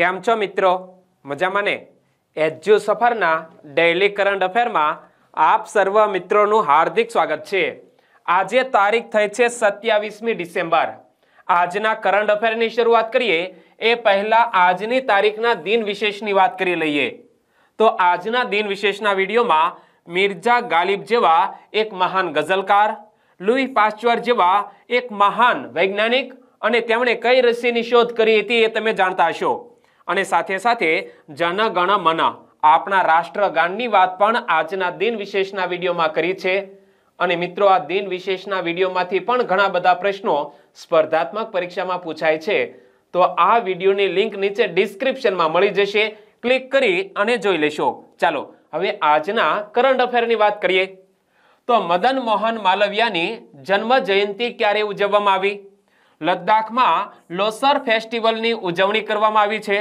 કેમ છો મિત્રો મજામાં ને એજ્યુ સફરના ડેલી કરંટ અફેરમાં આપ સર્વ મિત્રોનું હાર્દિક સ્વાગત છે। આજે તારીખ થઈ છે 27મી ડિસેમ્બર। આજના કરંટ અફેરની શરૂઆત કરીએ એ પહેલા આજની તારીખના દિન વિશેષની વાત કરી લઈએ। તો આજના દિન વિશેષના વિડિયોમાં મિર્જા ગાલિબ જેવા એક મહાન ગઝલકાર, लुई पास्चर जेवा एक महान वैज्ञानिक अने तेमणे कई रसीनी शोध करी हती ए तमे जाणता हशो। अने साथे साथे जन गण मन आपणा राष्ट्रगाननी वात पण आजना दिन विशेषना विडियोमां करी छे। अने मित्रों आ दिन विशेषना विडियोमांथी पण घणा बधा प्रश्नो स्पर्धात्मक परीक्षामां पूछाय छे, तो आ विडियोनी लिंक नीचे डिस्क्रिप्शनमां मळी जशे, क्लिक करी अने जोई लेशो। चालो हवे आजना करंट अफेरनी वात करीए। तो मदन मोहन मालवीयनी जन्म जयंती क्यारे उजवવામાં આવી? લદ્દાખમાં લોસર ફેસ્ટિવલની ઉજવણી કરવામાં આવી છે।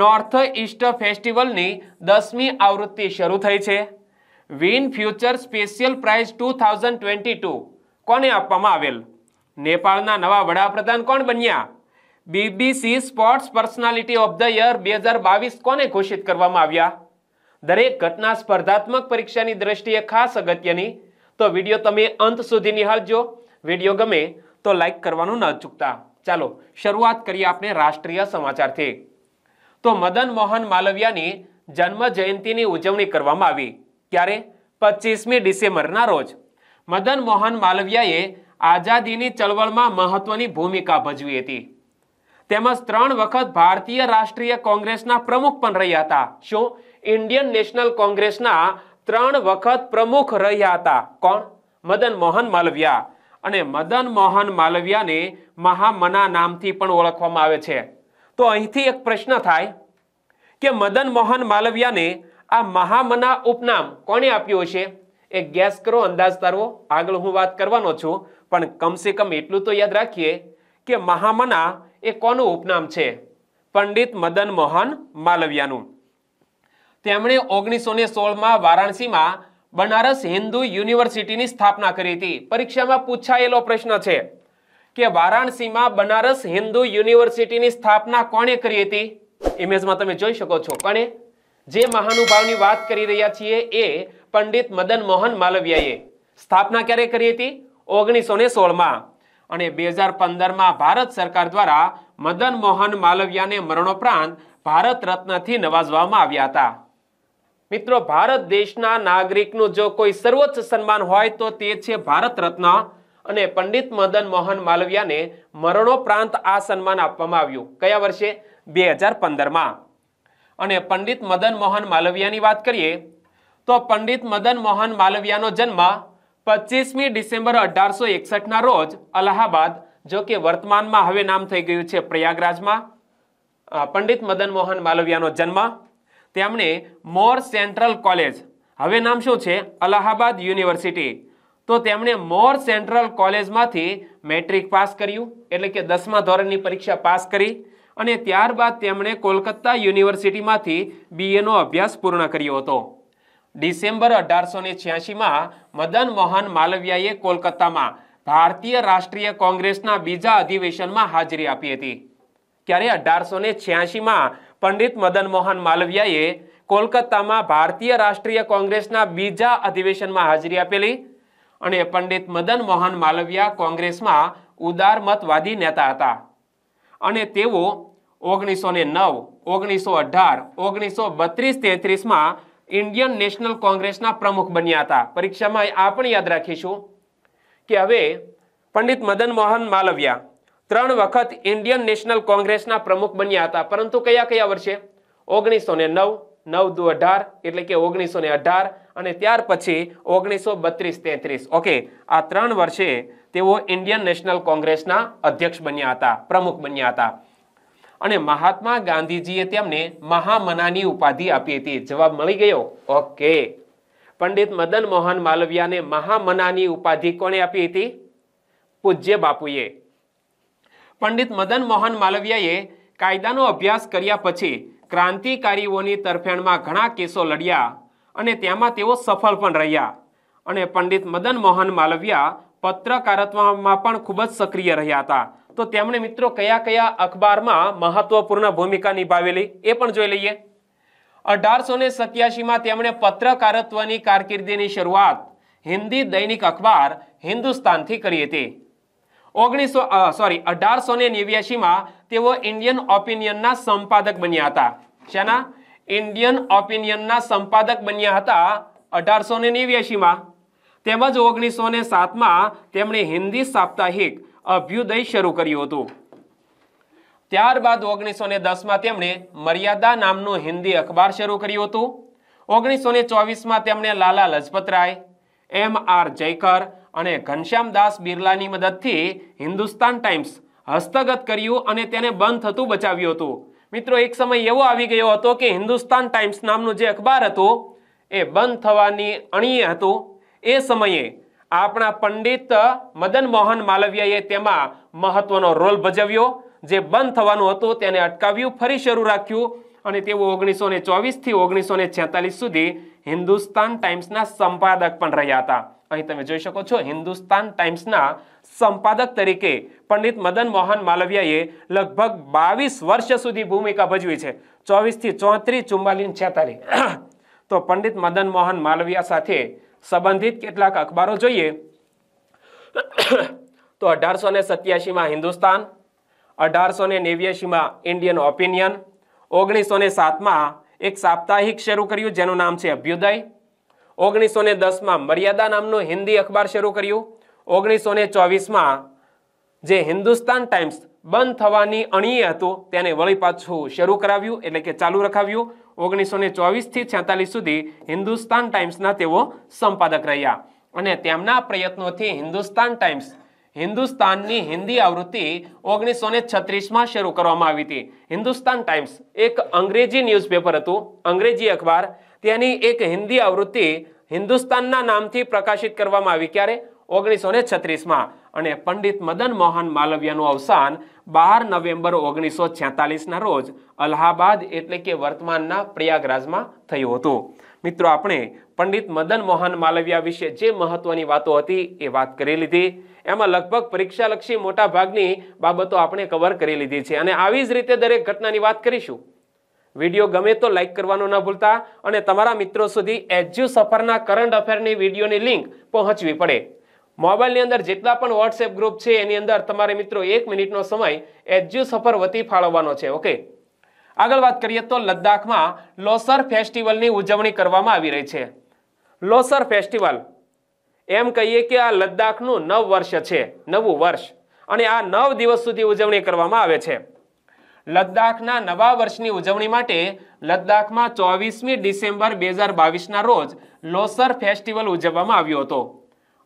નોર્થ ઈસ્ટ ફેસ્ટિવલની 10મી આવૃત્તિ શરૂ થઈ છે। વિન ફ્યુચર સ્પેશિયલ પ્રાઇઝ 2022 કોને આપવામાં આવેલ? નેપાળના નવા વડાપ્રધાન કોણ બન્યા? BBC sports personality of the year 2022 કોને ઘોષિત કરવામાં આવ્યા? દરેક ઘટના સ્પર્ધાત્મક પરીક્ષાની દ્રષ્ટિએ ખાસ અગત્યની। तो वीडियो तमे अंत सुधी निहाळजो। वीडियो गमे तो लाइक करवानुं न चूकता। चलो शुरुआत करीए आपणे राष्ट्रीय समाचारथी। तो मदन मोहन मालवीयनी जन्म जयंतीनी उजवणी करवामां आवी क्यारे? 25मी डिसेम्बरना रोज। मदन मोहन मालवीयए आजादीनी चळवळमां महत्वनी भूमिका भजवी हती। तेमज 3 वखत भारतीय राष्ट्रीय कोंग्रेसना प्रमुख पण रह्या हता। शुं? इंडियन नेशनल कोंग्रेसना 3 वखत प्रमुख रह्या हता। कोण? मदन मोहन मालवीय। अने मदन मोहन मालवीय ने महामना नामथी पण ओळखवामां आवे छे। तो અહીંથી एक प्रश्न थाय के मदन मोहन मालवीय ने आ महामना उपनाम कोणे आप्युं हशे? एक गैस करो, अंदाज तारवो। आगळ हुं वात करवानो छुं पण कम से कम एटलुं तो याद राखीए के महामना ए कोनुं उपनाम छे? पंडित मदन मोहन मालवीयनुं। તેમણે 1916 માં વારાણસીમાં બનારસ હિન્દુ યુનિવર્સિટીની સ્થાપના કરી હતી। પરીક્ષામાં પૂછાયેલો પ્રશ્ન છે કે વારાણસીમાં બનારસ હિન્દુ યુનિવર્સિટીની સ્થાપના કોણે કરી હતી? ઈમેજમાં તમે જોઈ શકો છો કોણે? જે મહાનુભાવની વાત કરી રહ્યા છીએ એ પંડિત મદન મોહન માલવીયએ। સ્થાપના ક્યારે કરી હતી? 1916 માં। અને 2015 માં ભારત સરકાર દ્વારા મદન મોહન માલવીયને મરણોપરાંત ભારત રત્નથી નવાજવામાં આવ્યા હતા। मित्रों भारत देशना नागरिकनु जो कोई सर्वोच्च सम्मान होय तो ते छे भारत रत्न। अने पंडित मदन मोहन मालवीय ने मरणोपरांत आ सन्मान आपवामां आव्युं कया वर्षे? 2015 मां। अने पंडित मदन मोहन मालवीयनी वात करीए तो पंडित मदन मोहन मालवीयनो जन्म 25मी डिसेम्बर 1861 ना रोज अलाहाबाद, जो कि वर्तमान में हवे नाम थई गयुं छे प्रयागराज मां। पंडित मदन मोहन मालवीयनो जन्म। તેમણે મોર સેન્ટ્રલ કોલેજ, હવે નામ શું છે? અલાહાબાદ યુનિવર્સિટી। તો તેમણે મોર સેન્ટ્રલ કોલેજમાંથી મેટ્રિક પાસ કર્યું, એટલે કે 10મા ધોરણની પરીક્ષા પાસ કરી। અને ત્યારબાદ તેમણે કોલકાતા યુનિવર્સિટીમાંથી બીએનો અભ્યાસ પૂર્ણ કર્યો હતો। ડિસેમ્બર 1886માં મદન મોહન માલવીયએ કોલકાતામાં ભારતીય રાષ્ટ્રીય કોંગ્રેસના બીજા અધિવેશનમાં હાજરી આપી હતી। ક્યારે? 1886માં पंडित मदन मोहन मालवीयए कोलकाता में भारतीय राष्ट्रीय कांग्रेसना बीजा अधिवेशन में हाजरी आपेली। अने पंडित मदन मोहन मालवीय कांग्रेस में उदारमतवादी नेता हता। अने तेओ 1909, 1918, 1932-33 में इंडियन नेशनल कांग्रेसना प्रमुख बन्या हता। परीक्षा में आ पण याद राखीशुं कि हवे पंडित मदन मोहन मालवीय 3 વખત ઇન્ડિયન નેશનલ કોંગ્રેસના પ્રમુખ બન્યા હતા, પરંતુ કયા કયા વર્ષે? 1909, 9-2-18 એટલે કે 1918 અને ત્યાર પછી 1932-33। ઓકે, આ 3 વર્ષે તેઓ ઇન્ડિયન નેશનલ કોંગ્રેસના અધ્યક્ષ બન્યા હતા, પ્રમુખ બન્યા હતા। અને મહાત્મા ગાંધીજીએ તેમને મહામનાની ઉપાધિ આપી હતી। જવાબ મળી ગયો? ઓકે, પંડિત મદન મોહન માલવીયને મહામનાની ઉપાધિ કોણે આપી હતી? પૂજ્ય બાપુએ। पंडित मदन मोहन मालवीयए कायदानो अभ्यास कर्या पछी क्रांतिकारीओनी तरफेणमां घणा केसो लड्या अने त्यामां तेओ सफल पण रह्या। अने पंडित मदन मोहन मालवीय पत्रकारत्वमां पण खूब ज सक्रिय रह्या हता। તો તેમણે મિત્રો કયા કયા અખબારમાં મહત્વપૂર્ણ ભૂમિકા નિભાવેલી એ પણ જોઈ લઈએ. 1887 માં તેમણે પત્રકારત્વની કારકિર્દીની શરૂઆત हिंदी दैनिक अखबार हिंदुस्तान थी करी थी. 1889 में इंडियन ओपिनियन ना संपादक बन्या था. शाना इंडियन ओपिनियन ना संपादक बन्या था 1889 में. तेमज 1907 में हिंदी साप्ताहिक अभ्युदय शुरू कर्यु हतुं. त्यारबाद 1910 में मर्यादा नामनु हिंदी अखबार शुरू कर्यु हतुं. 1924 में लाला लजपत राय, एम आर जयकर अने घनश्याम दास बिरला नी मददथी हिंदुस्तान टाइम्स हस्तगत कर्यु अने तेने बंध थतुं बचाव्यु हतुं. मित्रों एक समय एवो आवी गयो हतो के हिंदुस्तान टाइम्स नामनुं जे अखबार हतुं ए बंध थवानी अणीए हतुं. ए समये आपणा पंडित मदन मोहन मालवीये तेमां महत्वनो रोल भजव्यो. जे बंध थवानुं हतुं तेने अटकाव्यु, फरी शरू राख्यु अने तेओ 1924 थी 1946 सुधी हिंदुस्तान टाइम्स ना संपादक पण रह्या था. अहीं तमे जोई शको छो हिंदुस्तान टाइम्स ना संपादक तरीके पंडित मदन मोहन मालवीये लगभग 22 वर्ष सुधी भूमिका भजवी छे. 24 થી 34, 44, 46 तो पंडित मदन मोहन मालवीय साथे संबंधित केटलाक अखबारों जोईए तो 1887 में हिंदुस्तान, 1889 में इंडियन ओपिनियन, 1907 में एक साप्ताहिक शुरू कर्यु जेनु नाम छे अभ्युदय, 1910 में मर्यादा नामनो हिंदी अखबार शुरू कर्यु, 1924 में जे हिंदुस्तान टाइम्स बंद थवानी अणीए हतुं तेने वळी पाछुं शुरू कराव्युं एटले के चालू रखाव्युं. 1924 થી 1946 सुधी हिंदुस्तान टाइम्सना तेओ संपादक रह्या अने तेमना प्रयत्नोथी हिंदुस्तान टाइम्स हिंदुस्ताननी हिंदी आवृत्ति 1936 में शुरू करवामां आवी हती. हिंदुस्तान टाइम्स एक अंग्रेजी न्यूज़पेपर हतुं, अंग्रेजी अखबार, तेनी एक हिंदी आवृत्ति हिंदुस्तानना नामथी प्रकाशित करवामां आवी. क्यारे 1936 में. अने पंडित मदन मोहन मालवीयनुं अवसान 12 नवेम्बर 1946 ना रोज अलाहाबाद एटले के वर्तमानना प्रयागराजमां थयुं हतुं. मित्रों आपणे पंडित मदन मोहन मालवीय विषे जे महत्वनी वातो हती ए वात करी लीधी. एमां लगभग परीक्षालक्षी मोटा भागनी बाबतो आपणे कवर करी लीधी छे अने आवी ज रीते दरेक घटनानी वात करीशुं. विडियो गमे तो लाइक करवानो न भूलता अने तमारा मित्रों सुधी एज्यु सफरना करंट अफेरनी विडियोनी लिंक पहोंचवी पड़े. मोबाइलनी अंदर जेटला पण व्हाट्सएप ग्रुप छे एनी अंदर तमारे मित्रों 1 मिनिटनो समय एज्यु सफर वती फाळवવાનો छे. ओके, आगळ वात करीए तो लद्दाख में लोसर फेस्टिवलनी उजवणी करवामां आवी रही छे. लोसर फेस्टिवल एम कहीए कि आ लद्दाखनु नव वर्ष छे, नवुं वर्ष, अने आ 9 दिवस सुधी उजवणी करवामां आवे छे. लद्दाखना नवा वर्षनी उजवणी माटे लद्दाखमां 24મી ડિસેમ્બર 2022 ना रोज लोसर फेस्टिवल उजववामां आव्यो हतो.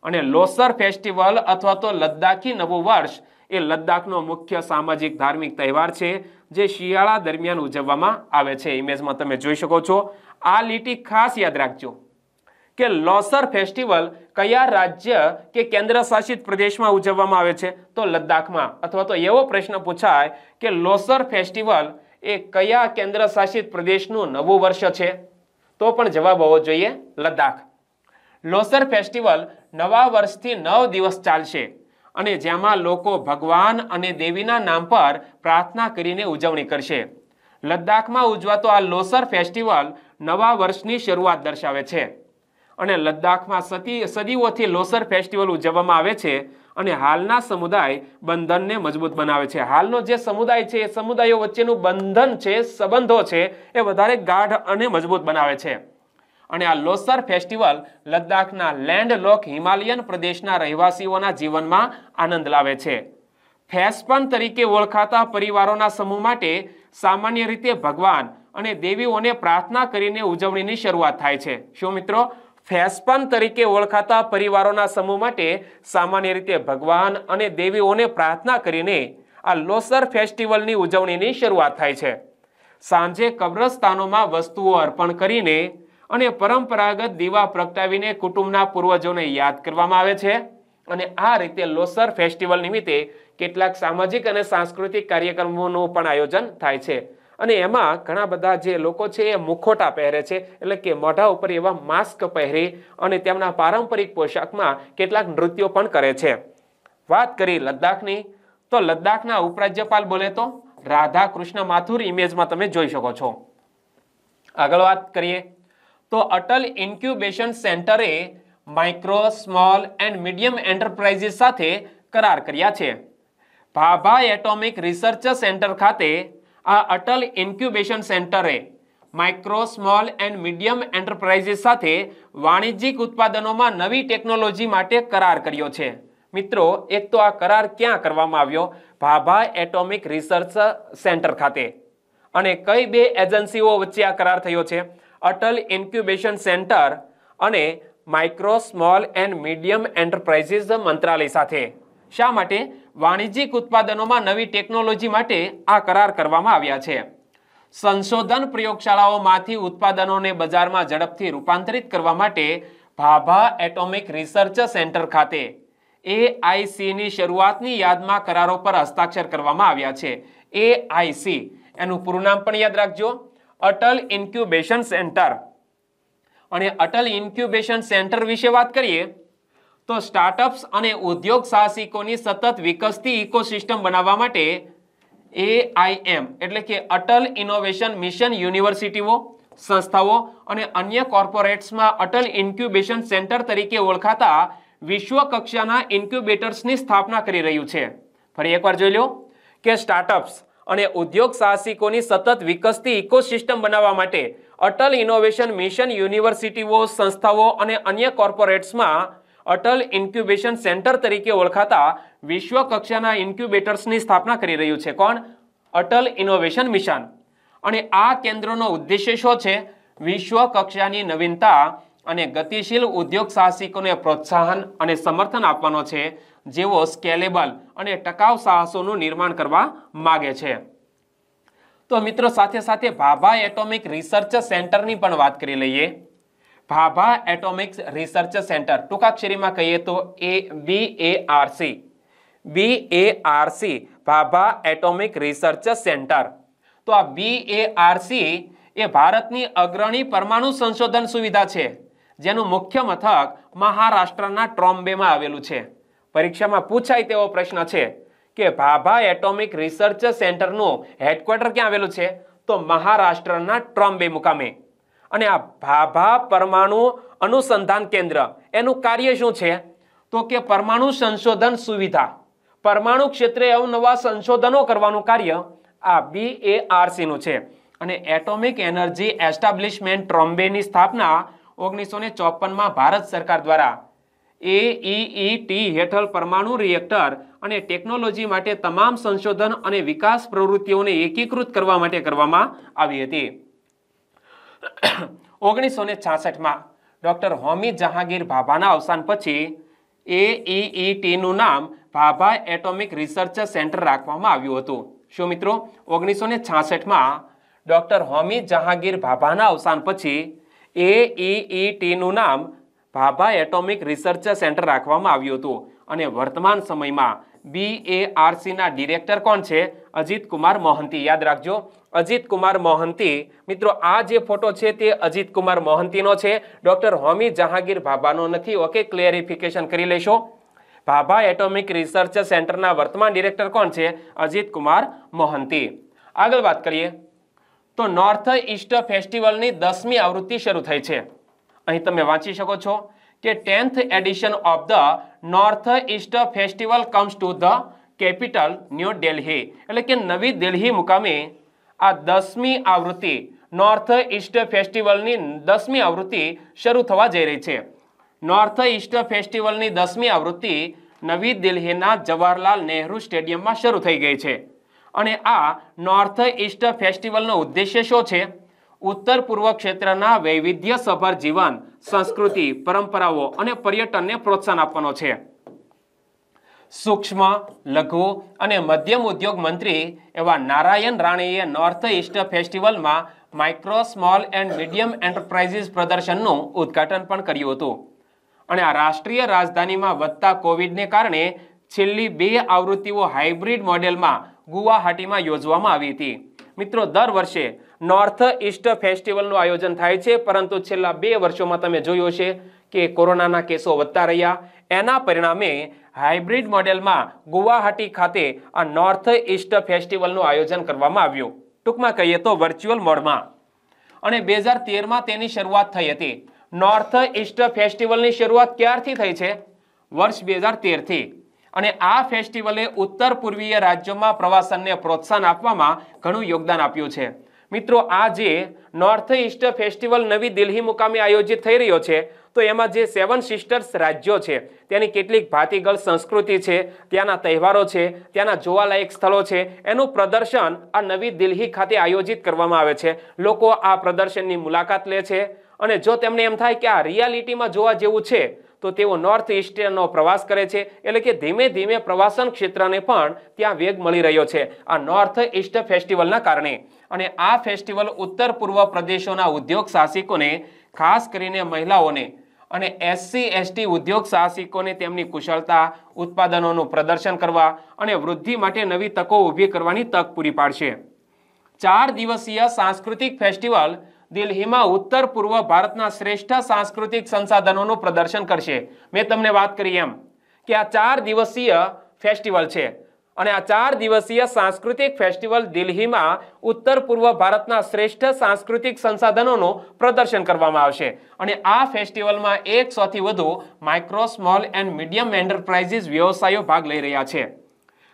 अने लोसर फेस्टिवल अथवा तो लद्दाखी नवुं वर्ष ए लद्दाखनो मुख्य सामाजिक धार्मिक तहेवार छे जे शियाळा दरमियान उजववामां आवे छे. इमेजमां तमे जोई शको छो. आ લીટી खास याद राखजो के लोसर फेस्टिवल कया राज्य के केंद्र शासित प्रदेश में उजववामां आवे छे तो लद्दाख में. अथवा तो एवो प्रश्न पूछाय के लोसर फेस्टिवल ए कया केंद्र शासित प्रदेशनुं नवुं वर्ष छे तो पण जवाब होवो जोईए लद्दाख. लोसर फेस्टिवल नवा वर्षथी 9 दिवस चालशे अने जेमां लोको भगवान अने देवीना नाम पर प्रार्थना करीने उजवणी करशे. लद्दाख में उजवातो आ लोसर फेस्टिवल नवा वर्षनी शरूआत दर्शावे छे. लद्दाख में सदीओथी लोसर फेस्टिवल उजववामां आवे छे अने हालना समुदाय बंधन ने मजबूत बनावे छे. हालनो जे समुदाय छे समुदायों वच्चेनुं बंधन छे, संबंधों छे ए वधारे गाढ़ अने मजबूत बनावे छे. अने आ लोसर फेस्टिवल लद्दाखना लैंडलॉक हिमालयन प्रदेशना रहीवासीओना जीवनमां आनंद लावे छे. फेस्पन तरीके ओळखाता परिवारोना समूह माटे सामान्य रीते भगवान अने देवीओने प्रार्थना करीने उजवणीनी शरूआत थाय छे. शुं मित्रों, फेस्पन तरीके ओळखाता परिवारोना समूह माटे सामान्य रीते भगवान अने देवीओने प्रार्थना करीने आ लोसर फेस्टिवलनी उजवणीनी शरूआत थाय छे. सांजे कब्रस्तानोमां वस्तुओ अर्पण करीने अने परंपरागत दीवा प्रगटावीने कुटुंबना पूर्वजोने याद करवामां आवे छे. अने आ रीते लोसर फेस्टिवल निमित्ते केटलाक सामाजिक अने सांस्कृतिक कार्यक्रमोनुं पण आयोजन थाय छे. अने एमां घणा बधा जे लोको छे ए मुखोटा पहेरे छे एटले के मोढा उपर एवा मास्क पहेरे अने तेमना पारंपरिक पोशाकमां केटलाक नृत्यो पण करे छे. वात करी लद्दाखनी તો લદ્દાખના ઉપરાજ્યપાલ બોલે તો રાધાકૃષ્ણ માથુર, ઇમેજમાં તમે જોઈ શકો છો। આગળ વાત કરીએ તો અટલ ઇન્ક્યુબેશન સેન્ટરે micro, small and medium enterprises સાથે કરાર કર્યા છે। ભાભા એટોમિક રિસર્ચ સેન્ટર ખાતે આ અટલ ઇન્ક્યુબેશન સેન્ટરે micro, small and medium enterprises સાથે વાણિજ્યિક ઉત્પાદનોમાં નવી ટેકનોલોજી માટે કરાર કર્યો છે। મિત્રો, એક તો આ કરાર ક્યાં કરવામાં આવ્યો? ભાભા એટોમિક રિસર્ચ સેન્ટર ખાતે। અને કઈ બે એજન્સીઓ વચ્ચે આ કરાર થયો છે? અટલ ઇન્ક્યુબેશન સેન્ટર અને micro, small and medium enterprises મંત્રાલય સાથે। શા માટે? વાણિજ્યિક ઉત્પાદનોમાં નવી ટેકનોલોજી માટે આ કરાર કરવામાં આવ્યા છે। संशोधन प्रयोगशालाओं मांथी उत्पादनों ने बजार में झड़पथी रूपांतरित करवा माटे भाभा एटॉमिक रिसर्च सेंटर खाते AIC नी शुरुआतनी याद में करारों पर हस्ताक्षर करवामां आव्या छे। AIC एनु पूरुं नाम पण याद राखजो, अटल इन्क्यूबेशन सेंटर। अने अटल इन्क्यूबेशन सेंटर विषे बात करिए तो स्टार्टअप्स अने उद्योग साहसिकोनी सतत विकसती इकोसिस्टम बनावा माटे AIM એટલે કે અટલ ઇનોવેશન મિશન યુનિવર્સિટીઓ, સંસ્થાઓ અને અન્ય કોર્પોરેટ્સમાં અટલ ઇન્ક્યુબેશન સેન્ટર તરીકે ઓળખાતા વિશ્વ કક્ષાના ઇન્ક્યુબેટર્સની સ્થાપના કરી રહ્યું છે। ફરી એકવાર જોઈ લો કે સ્ટાર્ટઅપ્સ અને ઉદ્યોગ સાહસિકોની સતત વિકસતી ઇકોસિસ્ટમ બનાવવા માટે અટલ ઇનોવેશન મિશન યુનિવર્સિટીઓ, સંસ્થાઓ અને અન્ય કોર્પોરેટ્સમાં अटल इन्क्यूबेशन सेंटर तरीके ओळखाता विश्व कक्षाना इन्क्यूबेटर्सनी स्थापना करी रह्युं छे। कोण? Atal innovation mission. अने आ केन्द्रनो उद्देश्य शुं छे? विश्व कक्षानी नवीनता अने गतिशील उद्योग साहसिकोने प्रोत्साहन अने समर्थन आपवानो छे, जेवो स्केलेबल अने टकाऊ साहसोनुं निर्माण करवा मागे छे। तो मित्रों, साथे साथे भाभा एटॉमिक रिसर्च सेंटरनी पण वात करी लईए। भाभा एटॉमिक रिसर्च सेंटर टूकाक्षरी में कही तो BARC Bhabha atomic research centre. तो आ BARC ए भारतनी अग्रणी परमाणु संशोधन सुविधा है, जेनु मुख्य मथक महाराष्ट्रना ट्रॉम्बे में आवेलू छे। परीक्षा में पूछाय तेवो प्रश्न है कि भाभा एटॉमिक रिसर्च सेंटरनु हेडक्वार्टर क्यां आवेलू छे? तो महाराष्ट्रना ट्रॉम्बे मुकामे। अने आ भाभा परमाणु अनुसंधान केंद्र एनु कार्य शुं छे? तो के परमाणु संशोधन सुविधा, परमाणु क्षेत्रे अवनवा संशोधनों करवानुं कार्य आ BARC नुं छे। अने एटॉमिक एनर्जी एस्टाब्लिशमेंट ट्रॉम्बे नी स्थापना 1954 में भारत सरकार द्वारा AEET हेठळ परमाणु रिएक्टर अने टेक्नोलॉजी माटे तमाम संशोधन अने विकास प्रवृत्तिओने एकीकृत करवा माटे करवामां आवी हती। 1966 में डॉक्टर होमी जहांगीर भाभाना अवसान पछी AEET नुं नाम भाभा एटॉमिक रिसर्च सेंटर राखवामां आव्युं हतुं। शुं मित्रों, 1966 में डॉक्टर होमी जहांगीर भाभाना अवसान पछी AEET नुं नाम भाभा एटॉमिक रिसर्च सेंटर राखवामां आव्युं हतुं। अने वर्तमान समय में BARC ना डिरेक्टर कौन छे? अजित कुमार मोहंती। याद राखजो, अजित कुमार मोहंती। मित्रों, आ जे फोटो छे ते अजित कुमार मोहंतीनो छे, डॉक्टर होमी जहांगीर भाभानो नथी। ओके, क्लेरिफिकेशन करी लेशो। भाभा एटॉमिक रिसर्च सेंटरना वर्तमान डिरेक्टर कौन छे? अजित कुमार मोहंती। आगळ वात करिए तो नॉर्थ ईस्ट फेस्टिवलनी 10मी आवृत्ति शरू थई छे। अहीं तमे वांची शको छो के 10th edition of the north east festival comes to the capital new Delhi. एटले के नवी दिल्ली मुकामे आ 10मी आवृत्ति नॉर्थ ईस्ट फेस्टिवलनी 10मी आवृत्ति शरू थवा जई रही छे। नॉर्थ ईस्ट फेस्टिवलनी 10मी आवृत्ति नवी दिल्हीना जवाहरलाल नेहरू स्टेडियम में शरू थई गई छे। अने आ नॉर्थ ईस्ट फेस्टिवलनो उद्देश्य शुं छे? उत्तर पूर्व क्षेत्रना वैविध्यसभर जीवन, संस्कृति, परंपराओं अने पर्यटनने प्रोत्साहन आपवानो छे। सूक्ष्म, लघु अने मध्यम उद्योग मंत्री एवा नारायण राणेए नॉर्थ ईस्ट फेस्टिवल में micro, small and medium enterprises प्रदर्शननुं उद्घाटन पण कर्युं हतुं। अने आ राष्ट्रीय राजधानी में वधता कोविडने कारणे छेल्ली बे आवृत्तिओ हाइब्रिड मॉडेल में गुवाहाटी में योजवामां आवी हती। मित्रों, दर वर्षे नॉर्थ ईस्ट फेस्टिवलनुं आयोजन थाय छे, परंतु छेल्ला 2 वर्षोमां तमे जोयुं हशे के कोरोनाना केसो वधता रह्या, એના પરિણામે હાઇબ્રિડ મોડેલમાં ગુવાહાટી ખાતે આ નોર્થ ઈસ્ટ ફેસ્ટિવલનું આયોજન કરવામાં આવ્યું. ટૂંકમાં કહીએ તો વર્ચ્યુઅલ મોડમાં. અને 2013 માં તેની શરૂઆત થઈ હતી. નોર્થ ઈસ્ટ ફેસ્ટિવલની શરૂઆત ક્યારથી થઈ છે? વર્ષ 2013 થી. અને આ ફેસ્ટિવલે ઉત્તર પૂર્વીય રાજ્યોમાં પ્રવાસનને પ્રોત્સાહન આપવામાં ઘણું યોગદાન આપ્યું છે. મિત્રો, આ જે નોર્થ ઈસ્ટ ફેસ્ટિવલ નવી દિલ્હી મુકામે આયોજિત થઈ રહ્યો છે, તો એમાં જે સેવન સિસ્ટર્સ રાજ્યો છે તેની કેટલીક ભાતીગળ સંસ્કૃતિ છે, ત્યાંના તહેવારો છે, ત્યાંના જોવાલાયક સ્થળો છે, એનું પ્રદર્શન આ નવી દિલ્હી ખાતે આયોજિત કરવામાં આવે છે. લોકો આ પ્રદર્શનની મુલાકાત લે છે અને જો તેમને એમ થાય કે આ રિયાલિટીમાં જોવા જેવું છે, તો તેઓ નોર્થ ઈસ્ટનો પ્રવાસ કરે છે. એટલે કે ધીમે ધીમે પ્રવાસન ક્ષેત્રને પણ ત્યાં વેગ મળી રહ્યો છે આ નોર્થ ઈસ્ટ ફેસ્ટિવલના કારણે. અને આ ફેસ્ટિવલ ઉત્તર પૂર્વ પ્રદેશોના ઉદ્યોગ સાહસિકોને, ખાસ કરીને મહિલાઓને અને SC ST ઉદ્યોગ સાહસિકોને તેમની કુશળતા, ઉત્પાદનોનું પ્રદર્શન કરવા અને વૃદ્ધિ માટે નવી તકો ઊભી કરવાની તક પૂરી પાડશે. 4 દિવસીય સાંસ્કૃતિક ફેસ્ટિવલ દિલ્હીમાં ઉત્તર પૂર્વ ભારતના શ્રેષ્ઠ સાંસ્કૃતિક સંસાધનોનું પ્રદર્શન કરશે. મેં તમને વાત કરી એમ કે આ 4 દિવસીય ફેસ્ટિવલ છે અને આ 4 દિવસીય સાંસ્કૃતિક ફેસ્ટિવલ દિલ્હીમાં ઉત્તર પૂર્વ ભારતના શ્રેષ્ઠ સાંસ્કૃતિક સંસાધનોનું પ્રદર્શન કરવામાં આવશે. અને આ ફેસ્ટિવલમાં 100 થી વધુ micro, small and medium enterprises વ્યવસાયો ભાગ લઈ રહ્યા છે.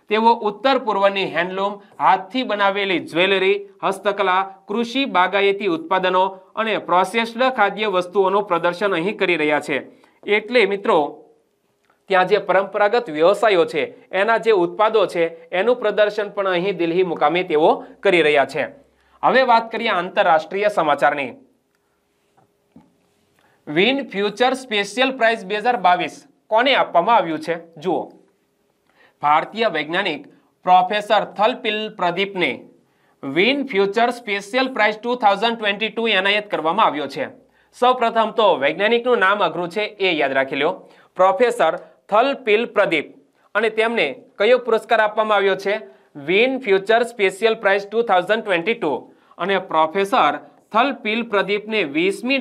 તેઓ ઉત્તર પૂર્વની હેન્ડલૂમ, હાથથી બનાવેલી જ્વેલરી, હસ્તકલા, કૃષિ બાગાયતી ઉત્પાદનો અને પ્રોસેસ્ડ ખાદ્ય વસ્તુઓનું પ્રદર્શન અહીં કરી રહ્યા છે. એટલે મિત્રો, ત્યાં જે પરંપરાગત વ્યવસાયો છે, એના જે ઉત્પાદો છે, એનું પ્રદર્શન પણ અહીં દિલ્હી મુકામે તેઓ કરી રહ્યા છે. હવે વાત કરીએ આંતરરાષ્ટ્રીય સમાચારની. વિન ફ્યુચર સ્પેશિયલ પ્રાઇઝ 2022 કોને આપવામાં આવ્યું છે? જુઓ, भारतीय वैज्ञानिक प्रोफेसर थलपील प्रदीप ने विन फ्यूचर स्पेशियल प्राइज 2022 एनायत करवामां आव्यो छे. सौ प्रथम तो वैज्ञानिक नु नाम अघरू छे, ए याद राखी लो. प्रोफेसर थलपील प्रदीप अने तेमने कयो पुरस्कार आपवामां आव्यो छे? Win future special prize 2022. अने प्रोफेसर थलपील प्रदीप ने 20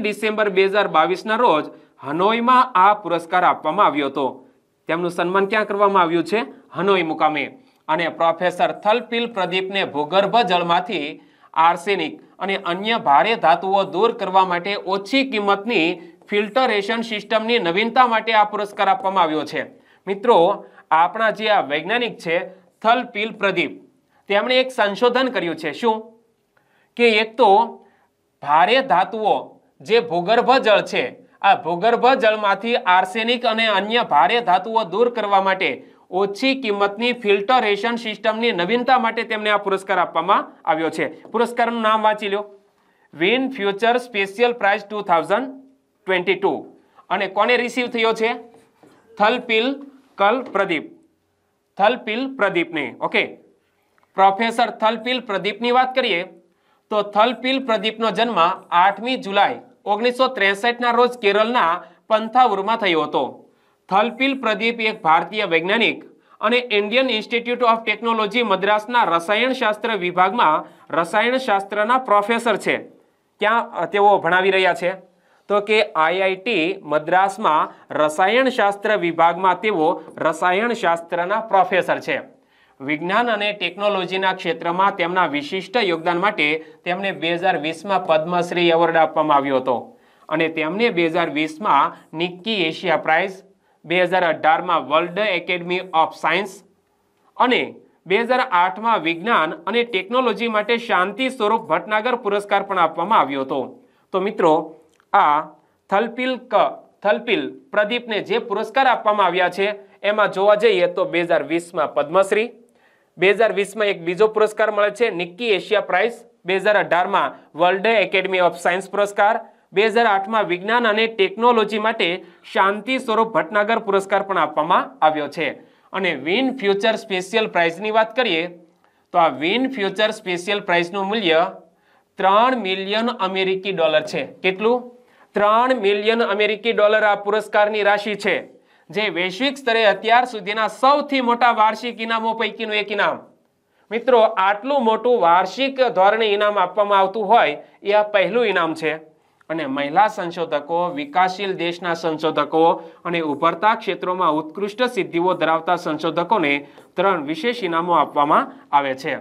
डिसेम्बर 2022 ना रोज हनोई मां आ पुरस्कार आपवामां आव्यो हतो. તેમનું સન્માન ક્યાં કરવામાં આવ્યું છે? હનોઈ મુકામે. અને પ્રોફેસર થલપીલ પ્રદીપને ભૂગર્ભ જળમાંથી આર્સેનિક અને અન્ય ભારે ધાતુઓ દૂર કરવા માટે ઓછી કિંમતની ફિલ્ટરેશન સિસ્ટમની નવીનતા માટે આ પુરસ્કાર આપવામાં આવ્યો છે. મિત્રો, આપણા જે આ વૈજ્ઞાનિક છે થલપીલ પ્રદીપ, તેમણે એક સંશોધન કર્યું છે. શું? કે એક તો ભારે ધાતુઓ જે ભૂગર્ભ જળ છે, આ ભૂગર્ભ જળમાંથી આર્સેનિક અને અન્ય ભારે ધાતુઓ દૂર કરવા માટે ઓછી કિંમતની ફિલ્ટરેશન સિસ્ટમની નવીનતા માટે તેમને આ પુરસ્કાર આપવામાં આવ્યો છે. પુરસ્કારનું નામ વાંચી લો, વિન ફ્યુચર સ્પેશિયલ પ્રાઇઝ 2022. અને કોને રિસીવ થયો છે? થલપીલ પ્રદીપને. ઓકે, પ્રોફેસર થલપીલ પ્રદીપની વાત કરીએ તો થલપીલ પ્રદીપનો જન્મ 8 જુલાઈ 1963 ના રોજ કેરળના પંથાવુરમાં થયો હતો. થલપીલ પ્રદીપ એક ભારતીય વૈજ્ઞાનિક અને ઇન્ડિયન ઇન્સ્ટિટ્યૂટ ઓફ ટેકનોલોજી મદ્રાસના રસાયણશાસ્ત્ર વિભાગમાં રસાયણશાસ્ત્રના પ્રોફેસર છે. ક્યાં તેઓ ભણાવી રહ્યા છે? તો કે IIT મદ્રાસમાં રસાયણશાસ્ત્ર વિભાગમાં તેઓ રસાયણશાસ્ત્રના પ્રોફેસર છે. વિજ્ઞાન અને ટેકનોલોજીના ક્ષેત્રમાં તેમના વિશિષ્ટ યોગદાન માટે તેમને 2020માં પદ્મશ્રી એવોર્ડ આપવામાં આવ્યો હતો. અને તેમને 2020માં નિક્કી એશિયા પ્રાઇઝ, 2018માં વર્લ્ડ એકેડમી ઓફ સાયન્સ અને 2008માં વિજ્ઞાન અને ટેકનોલોજી માટે શાંતિ સ્વરૂપ ભટનાગર પુરસ્કાર પણ આપવામાં આવ્યો હતો. તો મિત્રો, આ થલપીલ પ્રદીપને જે પુરસ્કાર આપવામાં આવ્યા છે એમાં જોવા જઈએ તો 2020માં પદ્મશ્રી, 2020માં એક બીજો પુરસ્કાર મળે છે નિક્કી એશિયા પ્રાઇઝ, 2018માં વર્લ્ડ એકેડમી ઓફ સાયન્સ પુરસ્કાર, 2008માં વિજ્ઞાન અને ટેકનોલોજી માટે શાંતિ સ્વરૂપ ભટનાગર પુરસ્કાર પણ આપવામાં આવ્યો છે. અને વિન ફ્યુચર સ્પેશિયલ પ્રાઇઝની વાત કરીએ તો આ વિન ફ્યુચર સ્પેશિયલ પ્રાઇઝનું મૂલ્ય $3 મિલિયન છે. કેટલું? $3 મિલિયન આ પુરસ્કારની રાશિ છે, જે વૈશ્વિક સ્તરે અત્યાર સુધીના સૌથી મોટા વાર્ષિક ઇનામો પૈકીનું એક ઇનામ. મિત્રો, આટલું મોટું વાર્ષિક ધોરણે ઇનામ આપવામાં આવતું હોય એ આ પહેલું ઇનામ છે. અને મહિલા સંશોધકો, વિકાસશીલ દેશના સંશોધકો અને ઉભરતા ક્ષેત્રોમાં ઉત્કૃષ્ટ સિદ્ધિઓ ધરાવતા સંશોધકોને 3 વિશેષ ઇનામો આપવામાં આવે છે.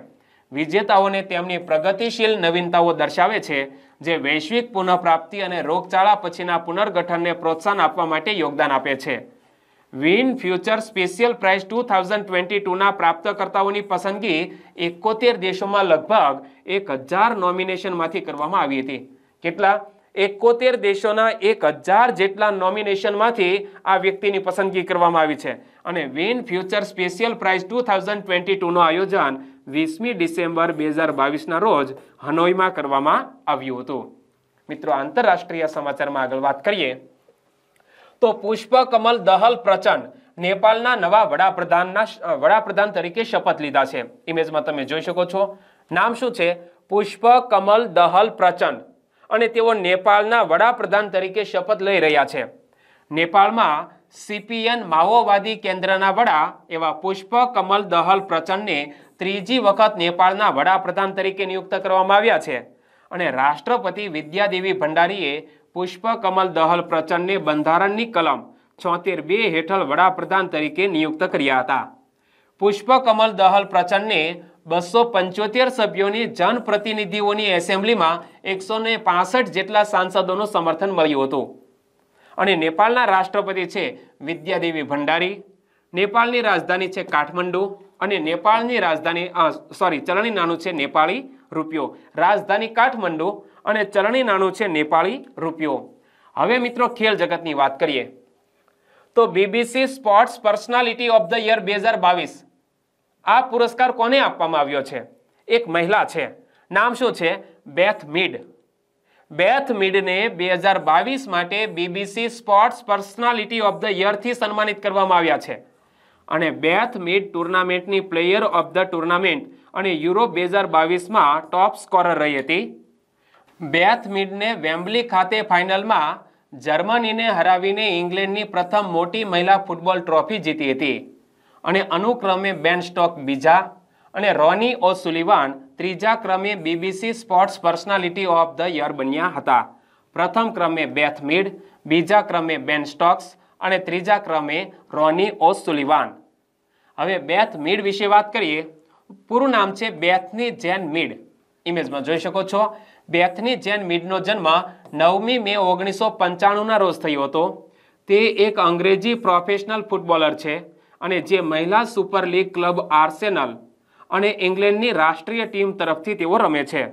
વિજેતાઓને તેમની પ્રગતિશીલ નવીનતાઓ દર્શાવે છે, જે વૈશ્વિક પુનઃપ્રાપ્તિ અને રોગચાળા પછીના પુનર્ગઠનને પ્રોત્સાહન આપવા માટે યોગદાન આપે છે. વિન ફ્યુચર સ્પેશિયલ પ્રાઇઝ 2022ના પ્રાપ્તકર્તાઓની પસંદગી 71 દેશોમાં લગભગ 1000 નોમિનેશનમાંથી કરવામાં આવી હતી. કેટલા? 71 દેશોના 1000 જેટલા નોમિનેશનમાંથી આ વ્યક્તિની પસંદગી કરવામાં આવી છે. અને વિન ફ્યુચર સ્પેશિયલ પ્રાઇઝ 2022નું આયોજન 20 ડિસેમ્બર 2022ના રોજ હનોઈમાં કરવામાં આવ્યું હતું. મિત્રો, આંતરરાષ્ટ્રીય સમાચારમાં આગળ વાત કરીએ તો પુષ્પ કમલ દહલ પ્રચંડ નેપાળના નવા વડાપ્રધાન તરીકે શપથ લીધા છે. ઇમેજમાં તમે જોઈ શકો છો. નામ શું છે? પુષ્પ કમલ દહલ પ્રચંડ. અને તેઓ નેપાળના વડાપ્રધાન તરીકે શપથ લઈ રહ્યા છે. નેપાળમાં CPN માઓવાદી કેન્દ્રના વડા એવા પુષ્પ કમલ દહલ પ્રચંડને 3જી વખત નેપાળના વડાપ્રધાન તરીકે નિયુક્ત કરવામાં આવ્યા છે. અને રાષ્ટ્રપતિ વિદ્યાદેવી ભંડારીએ પુષ્પ કમલ દહલ પ્રચંડને બંધારણની કલમ 76(2) હેઠળ વડાપ્રધાન તરીકે નિયુક્ત કર્યા હતા. પુષ્પ કમલ દહલ પ્રચંડને 275 સભ્યોની જનપ્રતિનિધિઓની એસેમ્બલીમાં 165 જેટલા સાંસદોનું સમર્થન મળ્યું હતું. અને નેપાળના રાષ્ટ્રપતિ છે વિદ્યાદેવી ભંડારી. નેપાળની રાજધાની છે કાઠમંડુ. અને નેપાળની રાજધાની ચલણી નાણું છે નેપાળી રૂપિયો. રાજધાની કાઠમંડુ અને ચલણી નાણું છે નેપાળી રૂપિયો. હવે મિત્રો, ખેલ જગતની વાત કરીએ તો BBC sports personality of the year 2022 આ પુરસ્કાર કોને આપવામાં આવ્યો છે? એક મહિલા છે. નામ શું છે? બેથની મિડ. બેથ મિડને 2022 માટે BBC sports personality of the યરથી સન્માનિત કરવામાં આવ્યા છે. અને બેથ મિડ ટુર્નામેન્ટની પ્લેયર ઓફ ધ ટુર્નામેન્ટ અને યુરો 2022માં ટોપ સ્કોરર રહી હતી. બેથ મિડને વેમ્બલી ખાતે ફાઇનલમાં જર્મનીને હરાવીને ઇંગ્લેન્ડની પ્રથમ મોટી મહિલા ફૂટબોલ ટ્રોફી જીતી હતી. અને અનુક્રમે બેન સ્ટોક્સ બીજા અને રોની ઓ સુલીવાન ત્રીજા ક્રમે BBC sports personality of the year બન્યા હતા. પ્રથમ ક્રમે બેથ મિડ, બીજા ક્રમે બેન સ્ટોક્સ અને ત્રીજા ક્રમે રોની ઓ સુલીવાન. હવે બેથ મિડ વિશે વાત કરીએ. પૂરું નામ છે બેથની જેન મિડ. ઇમેજમાં જોઈ શકો છો. બેથની જેન મિડનો જન્મ 9મી મે 1995ના રોજ થયો હતો. તે એક અંગ્રેજી પ્રોફેશનલ ફૂટબોલર છે અને જે મહિલા સુપર લીગ ક્લબ આર્સેનલ અને ઇંગ્લેન્ડની રાષ્ટ્રીય ટીમ તરફથી તેઓ રમે છે.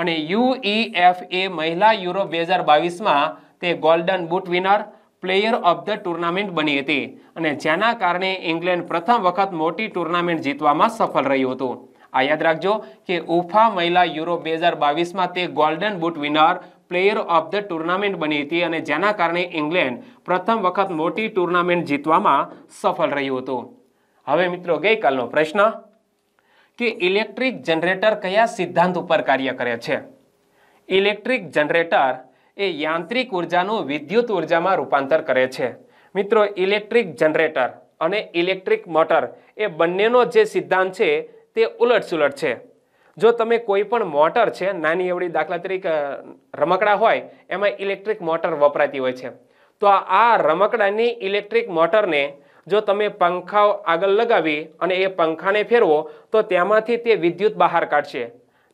અને UEFA મહિલા યુરો 2022માં તે golden boot winner, player of the tournament બની હતી. અને જેના કારણે ઇંગ્લેન્ડ પ્રથમ વખત મોટી ટુર્નામેન્ટ જીતવામાં સફળ રહ્યું હતું. આ યાદ રાખજો કે ઉફા મહિલા યુરો 2022માં તે golden boot winner, player of the tournament બની હતી. અને જેના કારણે ઇંગ્લેન્ડ પ્રથમ વખત મોટી ટુર્નામેન્ટ જીતવામાં સફળ રહ્યું હતું. હવે મિત્રો, ગઈકાલનો પ્રશ્ન કે ઇલેક્ટ્રિક જનરેટર કયા સિદ્ધાંત ઉપર કાર્ય કરે છે? ઇલેક્ટ્રિક જનરેટર એ યાંત્રિક ઉર્જાનું વિદ્યુત ઉર્જામાં રૂપાંતર કરે છે. મિત્રો, ઇલેક્ટ્રિક જનરેટર અને ઇલેક્ટ્રિક મોટર એ બંનેનો જે સિદ્ધાંત છે તે ઉલટસુલટ છે. જો તમે કોઈ પણ મોટર છે, નાની એવડી દાખલા તરીકે રમકડા હોય, એમાં ઇલેક્ટ્રિક મોટર વપરાતી હોય છે. તો આ રમકડાની ઇલેક્ટ્રિક મોટરને જો તમે પંખા આગળ લગાવી અને એ પંખાને ફેરવો તો તેમાંથી તે વિદ્યુત બહાર કાઢશે.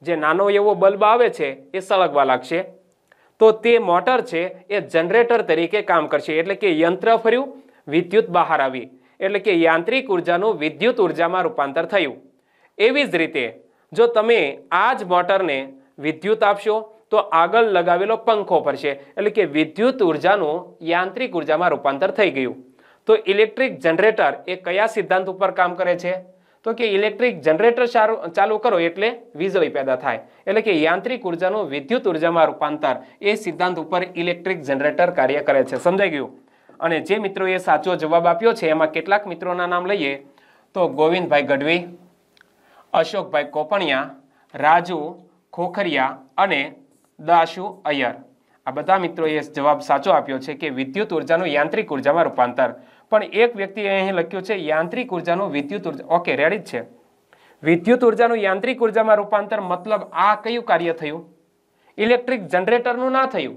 જે નાનો એવો બલ્બ આવે છે એ સળગવા લાગશે. તો તે મોટર છે એ જનરેટર તરીકે કામ કરશે. એટલે કે યંત્ર ફર્યું, વિદ્યુત બહાર આવી, એટલે કે યાંત્રિક ઉર્જાનું વિદ્યુત ઉર્જામાં રૂપાંતર થયું. એવી જ રીતે જો તમે આ જ મોટરને વિદ્યુત આપશો તો આગળ લગાવેલો પંખો ફરશે. એટલે કે વિદ્યુત ઉર્જાનું યાંત્રિક ઉર્જામાં રૂપાંતર થઈ ગયું. તો ઇલેક્ટ્રિક જનરેટર એ કયા સિદ્ધાંત ઉપર કામ કરે છે? તો કે ઇલેક્ટ્રિક જનરેટર ચાલુ કરો એટલે વીજળી પેદા થાય. એટલે કે યાંત્રિક ઉર્જાનું વિદ્યુત ઉર્જામાં રૂપાંતર, એ સિદ્ધાંત ઉપર ઇલેક્ટ્રિક જનરેટર કાર્ય કરે છે. સમજાઈ ગયું? અને જે મિત્રોએ સાચો જવાબ આપ્યો છે એમાં કેટલાક મિત્રોના નામ લઈએ તો ગોવિંદભાઈ ગઢવી, અશોકભાઈ કોપણિયા, રાજુ ખોખરિયા અને દાશુ અય્યર. આ બધા મિત્રોએ જવાબ સાચો આપ્યો છે કે વિદ્યુત ઉર્જાનું યાંત્રિક ઉર્જામાં રૂપાંતર. પણ એક વ્યક્તિએ અહીં લખ્યું છે યાંત્રિક ઉર્જાનું વિદ્યુત ઉર્જા. ઓકે, રેડી જ છે. વિદ્યુત ઉર્જાનું યાંત્રિક ઉર્જામાં રૂપાંતર મતલબ આ કયું કાર્ય થયું? ઇલેક્ટ્રિક જનરેટરનું ના થયું,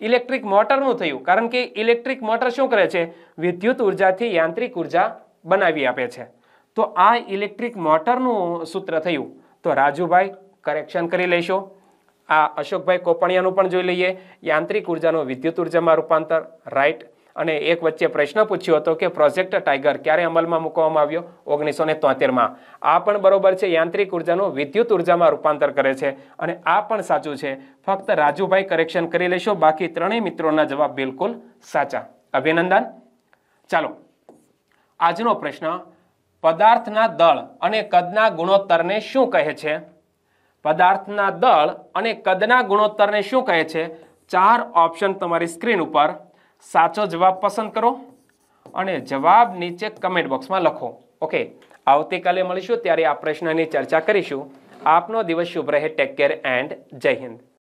ઇલેક્ટ્રિક મોટરનું થયું, કારણ કે ઇલેક્ટ્રિક મોટર શું કરે છે? વિદ્યુત ઉર્જાથી યાંત્રિક ઉર્જા બનાવી આપે છે. તો આ ઇલેક્ટ્રિક મોટરનું સૂત્ર થયું. તો રાજુભાઈ કરેક્શન કરી લેશો. આ અશોકભાઈ કોપણિયાનું પણ જોઈ લઈએ, યાંત્રિક ઉર્જાનું વિદ્યુત ઉર્જામાં રૂપાંતર, રાઈટ. અને એક વચ્ચે પ્રશ્ન પૂછ્યો હતો કે પ્રોજેક્ટ ટાઈગર ક્યારે અમલમાં મૂકવામાં આવ્યો? 1973માં. આ પણ બરોબર છે, યાંત્રિક ઉર્જાનું વિદ્યુત ઉર્જામાં રૂપાંતર કરે છે અને આ પણ સાચું છે. ફક્ત રાજુભાઈ કરેક્શન કરી લેશો, બાકી ત્રણેય મિત્રોના જવાબ બિલકુલ સાચા. અભિનંદન. ચાલો આજનો પ્રશ્ન, પદાર્થના દળ અને કદના ગુણોત્તરને શું કહે છે? પદાર્થના દળ અને કદના ગુણોત્તરને શું કહે છે? 4 ઓપ્શન તમારી સ્ક્રીન ઉપર. साचो जवाब पसंद करो और जवाब नीचे कमेंट बॉक्स में लखो. ओके, आवती काले मळीशुं त्यारे आ प्रश्ननी चर्चा करीशुं. आपनो दिवस शुभ रहे. टेक केयर एंड जय हिंद.